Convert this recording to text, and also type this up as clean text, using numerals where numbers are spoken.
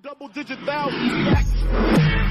Double digit thousands.